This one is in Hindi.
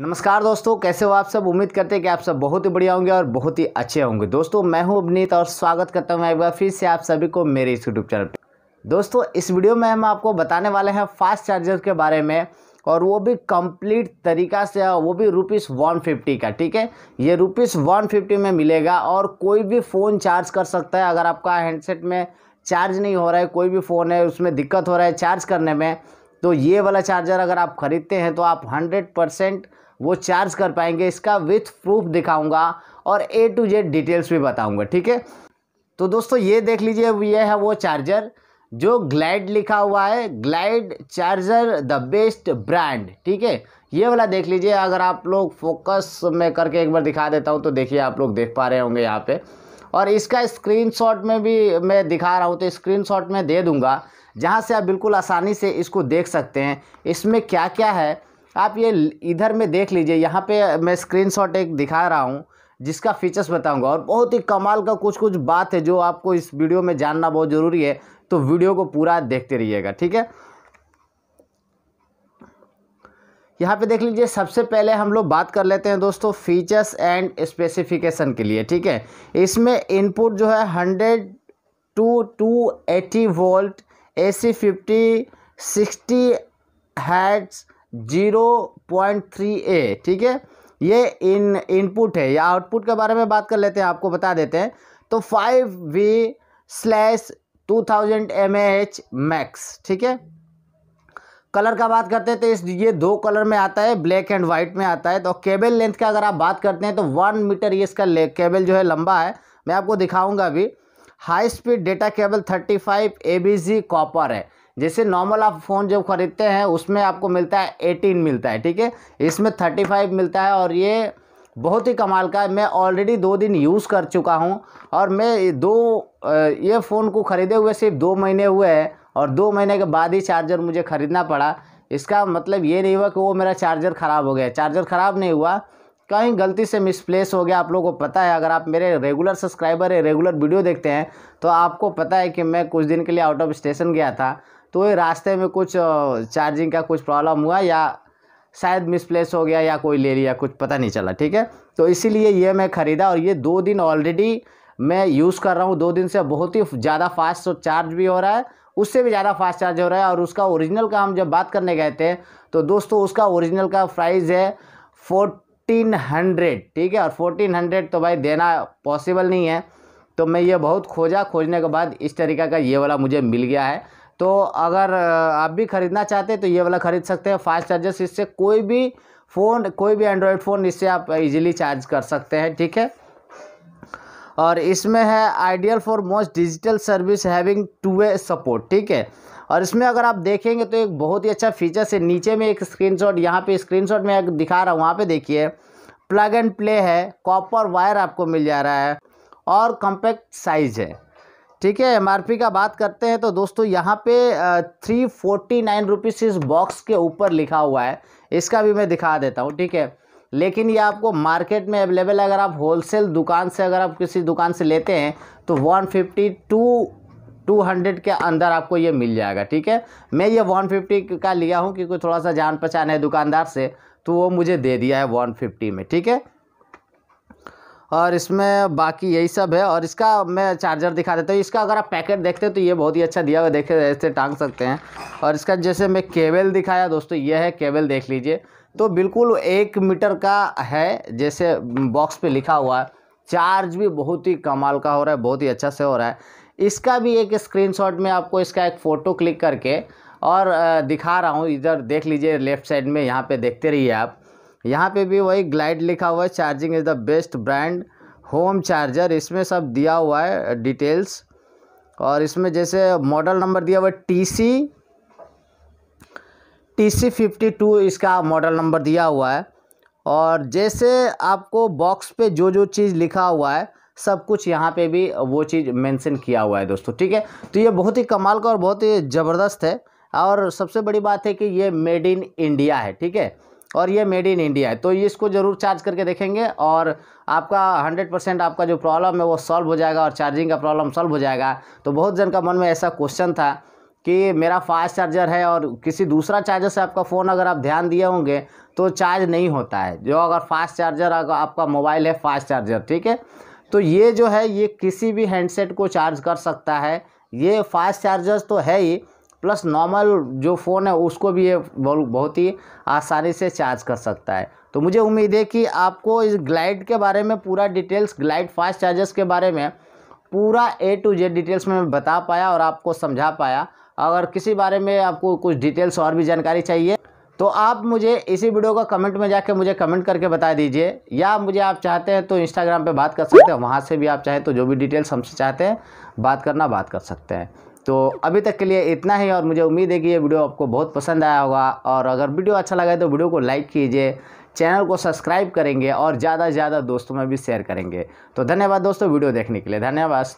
नमस्कार दोस्तों, कैसे हो आप सब। उम्मीद करते हैं कि आप सब बहुत ही बढ़िया होंगे और बहुत ही अच्छे होंगे। दोस्तों मैं हूं अभिनीत और स्वागत करता हूं एक बार फिर से आप सभी को मेरे इस YouTube चैनल पर। दोस्तों इस वीडियो में हम आपको बताने वाले हैं फास्ट चार्जर के बारे में, और वो भी कंप्लीट तरीका से, वो भी ₹150 का। ठीक है, ये ₹150 में मिलेगा और कोई भी फ़ोन चार्ज कर सकता है। अगर आपका हैंडसेट में चार्ज नहीं हो रहा है, कोई भी फ़ोन है उसमें दिक्कत हो रहा है चार्ज करने में, तो ये वाला चार्जर अगर आप ख़रीदते हैं तो आप 100% वो चार्ज कर पाएंगे। इसका विथ प्रूफ दिखाऊंगा और A to Z डिटेल्स भी बताऊंगा। ठीक है, तो दोस्तों ये देख लीजिए, ये है वो चार्जर जो ग्लाइड लिखा हुआ है, Glide charger the best brand. ठीक है, ये वाला देख लीजिए। अगर आप लोग फोकस में करके एक बार दिखा देता हूँ तो देखिए, आप लोग देख पा रहे होंगे यहाँ पे, और इसका स्क्रीनशॉट में भी मैं दिखा रहा हूँ, तो स्क्रीनशॉट में दे दूँगा जहाँ से आप बिल्कुल आसानी से इसको देख सकते हैं। इसमें क्या क्या है आप ये इधर में देख लीजिए। यहाँ पे मैं स्क्रीनशॉट एक दिखा रहा हूँ जिसका फीचर्स बताऊंगा, और बहुत ही कमाल का कुछ बात है जो आपको इस वीडियो में जानना बहुत ज़रूरी है, तो वीडियो को पूरा देखते रहिएगा। ठीक है, यहाँ पे देख लीजिए। सबसे पहले हम लोग बात कर लेते हैं दोस्तों फीचर्स एंड स्पेसिफिकेशन के लिए। ठीक है, इसमें इनपुट जो है 100 to 280 volt, AC 50 60 hertz, 0.3A। ठीक है, ये इनपुट है। या आउटपुट के बारे में बात कर लेते हैं, आपको बता देते हैं। तो 5V/2000 mAh मैक्स। ठीक है, कलर का बात करते हैं तो ये 2 कलर में आता है, ब्लैक एंड वाइट में आता है। तो केबल लेंथ का अगर आप बात करते हैं तो 1 मीटर ये इसका केबल जो है लंबा है, मैं आपको दिखाऊंगा अभी। High speed data cable 35 ABG copper है। जैसे नॉर्मल आप फ़ोन जब ख़रीदते हैं उसमें आपको मिलता है 18 मिलता है, ठीक है, इसमें 35 मिलता है। और ये बहुत ही कमाल का है, मैं ऑलरेडी 2 दिन यूज़ कर चुका हूं, और मैं ये फ़ोन को ख़रीदे हुए सिर्फ 2 महीने हुए हैं, और 2 महीने के बाद ही चार्जर मुझे ख़रीदना पड़ा। इसका मतलब ये नहीं हुआ कि वो मेरा चार्जर ख़राब हो गया, चार्जर ख़राब नहीं हुआ, कहीं गलती से मिसप्लेस हो गया। आप लोगों को पता है, अगर आप मेरे रेगुलर सब्सक्राइबर है, रेगुलर वीडियो देखते हैं, तो आपको पता है कि मैं कुछ दिन के लिए आउट ऑफ स्टेशन गया था, तो ये रास्ते में कुछ चार्जिंग का कुछ प्रॉब्लम हुआ, या शायद मिसप्लेस हो गया, या कोई ले लिया, कुछ पता नहीं चला। ठीक है, तो इसीलिए ये मैं ख़रीदा, और ये 2 दिन ऑलरेडी मैं यूज़ कर रहा हूँ। 2 दिन से बहुत ही ज़्यादा फास्ट चार्ज भी हो रहा है, उससे भी ज़्यादा फास्ट चार्ज हो रहा है। और उसका ओरिजिनल का हम जब बात करने गए थे तो दोस्तों उसका ओरिजिनल का प्राइस है 1400। ठीक है, और 1400 तो भाई देना पॉसिबल नहीं है, तो मैं ये बहुत खोजने के बाद इस तरीक़ा का ये वाला मुझे मिल गया है। तो अगर आप भी ख़रीदना चाहते हैं तो ये वाला ख़रीद सकते हैं। फास्ट चार्जर्स, इससे कोई भी फ़ोन, कोई भी एंड्रॉयड फ़ोन इससे आप इजीली चार्ज कर सकते हैं। ठीक है, और इसमें है ideal for most digital service having 2A support. ठीक है, और इसमें अगर आप देखेंगे तो एक बहुत ही अच्छा फीचर है। नीचे में एक स्क्रीनशॉट, यहाँ पे स्क्रीनशॉट में दिखा रहा हूँ, वहाँ पे देखिए प्लग एंड प्ले है, कॉपर वायर आपको मिल जा रहा है, और कॉम्पैक्ट साइज़ है। ठीक है, MRP का बात करते हैं तो दोस्तों यहाँ पे 349 रुपीज़ इस बॉक्स के ऊपर लिखा हुआ है, इसका भी मैं दिखा देता हूँ। ठीक है, लेकिन ये आपको मार्केट में अवेलेबल, अगर आप होलसेल दुकान से, अगर आप किसी दुकान से लेते हैं तो 150 to 200 के अंदर आपको ये मिल जाएगा। ठीक है, मैं ये 150 का लिया हूँ क्योंकि थोड़ा सा जान पहचान है दुकानदार से, तो वो मुझे दे दिया है 150 में। ठीक है, और इसमें बाकी यही सब है। और इसका मैं चार्जर दिखा देता हूँ। इसका अगर आप पैकेट देखते हैं तो ये बहुत ही अच्छा दिया हुआ, देखे ऐसे टांग सकते हैं। और इसका जैसे मैं केबल दिखाया दोस्तों, ये है केबल, देख लीजिए, तो बिल्कुल 1 मीटर का है जैसे बॉक्स पे लिखा हुआ है। चार्ज भी बहुत ही कमाल का हो रहा है, बहुत ही अच्छा से हो रहा है। इसका भी एक स्क्रीनशॉट में आपको इसका एक फ़ोटो क्लिक करके और दिखा रहा हूँ। इधर देख लीजिए लेफ़्ट साइड में, यहाँ पे देखते रहिए आप, यहाँ पे भी वही ग्लाइड लिखा हुआ है, charging is the best brand home charger, इसमें सब दिया हुआ है डिटेल्स। और इसमें जैसे मॉडल नंबर दिया हुआ है TCT-C52, इसका मॉडल नंबर दिया हुआ है। और जैसे आपको बॉक्स पे जो जो चीज़ लिखा हुआ है सब कुछ यहाँ पे भी वो चीज़ मेंशन किया हुआ है दोस्तों। ठीक है, तो ये बहुत ही कमाल का और बहुत ही ज़बरदस्त है। और सबसे बड़ी बात है कि ये मेड इन इंडिया है। ठीक है, और ये मेड इन इंडिया है, तो ये इसको ज़रूर चार्ज करके देखेंगे, और आपका 100% आपका जो प्रॉब्लम है वो सॉल्व हो जाएगा, और चार्जिंग का प्रॉब्लम सॉल्व हो जाएगा। तो बहुत जन का मन में ऐसा क्वेश्चन था कि मेरा फास्ट चार्जर है और किसी दूसरा चार्जर से आपका फ़ोन अगर आप ध्यान दिए होंगे तो चार्ज नहीं होता है। जो अगर फास्ट चार्जर अगर आपका मोबाइल है फास्ट चार्जर, ठीक है, तो ये जो है ये किसी भी हैंडसेट को चार्ज कर सकता है। ये फास्ट चार्जर तो है ही, प्लस नॉर्मल जो फ़ोन है उसको भी ये बहुत ही आसानी से चार्ज कर सकता है। तो मुझे उम्मीद है कि आपको इस ग्लाइड के बारे में पूरा डिटेल्स, ग्लाइड फास्ट चार्जर्स के बारे में पूरा A to Z डिटेल्स में बता पाया और आपको समझा पाया। अगर किसी बारे में आपको कुछ डिटेल्स और भी जानकारी चाहिए तो आप मुझे इसी वीडियो का कमेंट में जाके मुझे कमेंट करके बता दीजिए, या मुझे आप चाहते हैं तो Instagram पे बात कर सकते हैं, वहाँ से भी आप चाहें तो जो भी डिटेल्स हमसे चाहते हैं बात कर सकते हैं। तो अभी तक के लिए इतना ही, और मुझे उम्मीद है कि ये वीडियो आपको बहुत पसंद आया होगा, और अगर वीडियो अच्छा लगा तो वीडियो को लाइक कीजिए, चैनल को सब्सक्राइब करेंगे और ज़्यादा से ज़्यादा दोस्तों में भी शेयर करेंगे। तो धन्यवाद दोस्तों, वीडियो देखने के लिए धन्यवाद।